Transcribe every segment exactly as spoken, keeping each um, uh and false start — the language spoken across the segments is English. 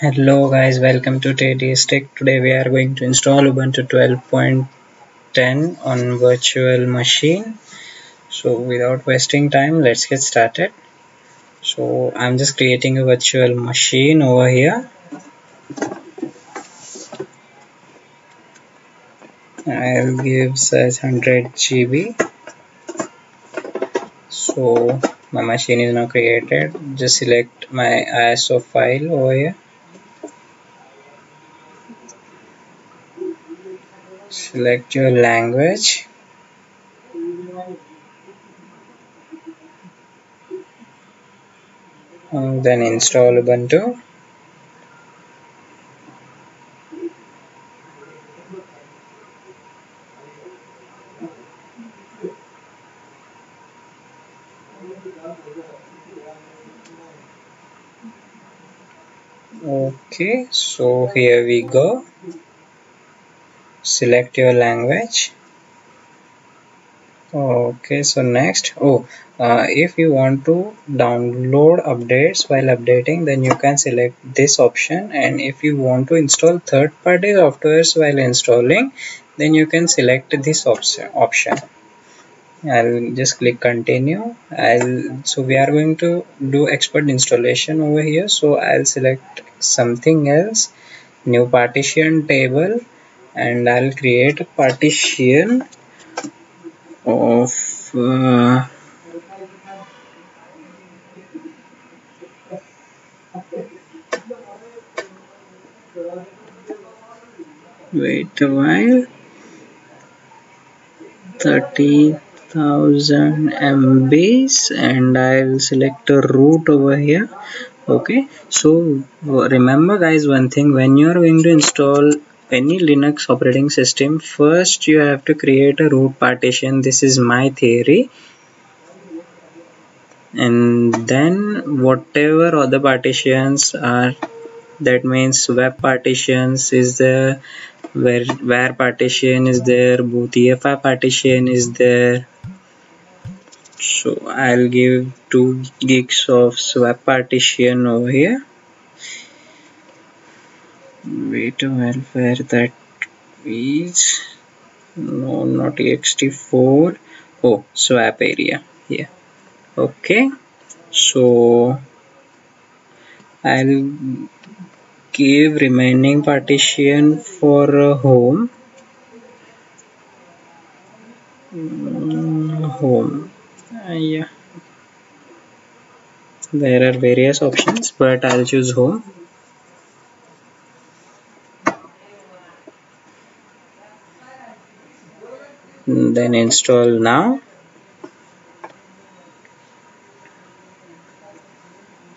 Hello guys, welcome to Tedious Tech. Today we are going to install Ubuntu twelve point ten on virtual machine. So without wasting time, let's get started. So I'm just creating a virtual machine over here. I'll give size one hundred G B. So my machine is now created. Just select my I S O file over here. Select your language. And then install Ubuntu. Okay, so here we go. Select your language. Okay, so next, oh uh, if you want to download updates while updating, then you can select this option, and if you want to install third-party softwares while installing, then you can select this option option. I'll just click continue. I'll so we are going to do expert installation over here, so I'll select something else, new partition table, and I'll create a partition of uh, wait a while, thirty thousand M Bs, and I'll select a root over here. Okay, so remember guys one thing, when you are going to install any Linux operating system, first you have to create a root partition. This is my theory, and then whatever other partitions are, that means web partitions is there, where where partition is there, boot E F I partition is there. So I'll give two gigs of swap partition over here. Wait a while, where that is, no, not E X T four, oh, swap area, yeah. Okay, so I'll give remaining partition for uh, home, mm, home, uh, yeah, there are various options, but I'll choose home. Then install now.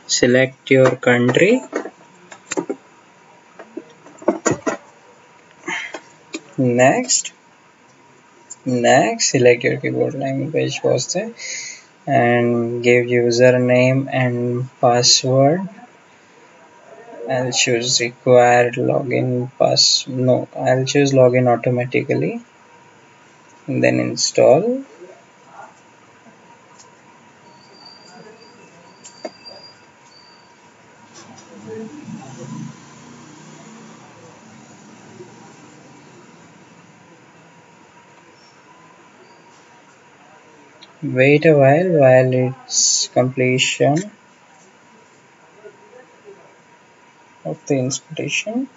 Select your country. Next. Next, select your keyboard language was there, and give username and password. I'll choose required login pass. No, I'll choose login automatically. And then install. Wait a while while it's completion of the installation.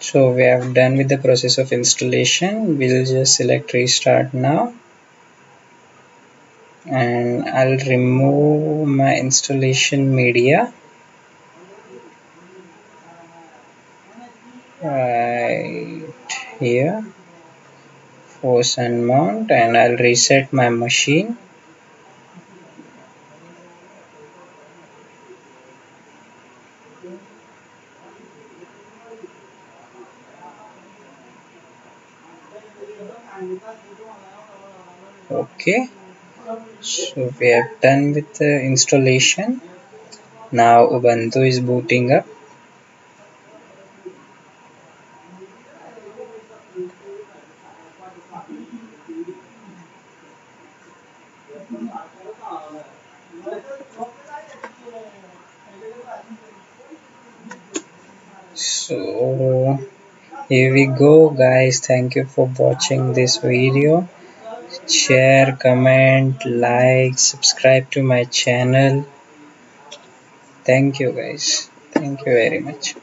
So we have done with the process of installation. We'll just select restart now, and I'll remove my installation media. Right here, force and mount, and I'll reset my machine. Okay, so we have done with the installation. Now Ubuntu is booting up. So here we go, guys. Thank you for watching this video. Share, comment, like, subscribe to my channel. Thank you, guys. Thank you very much.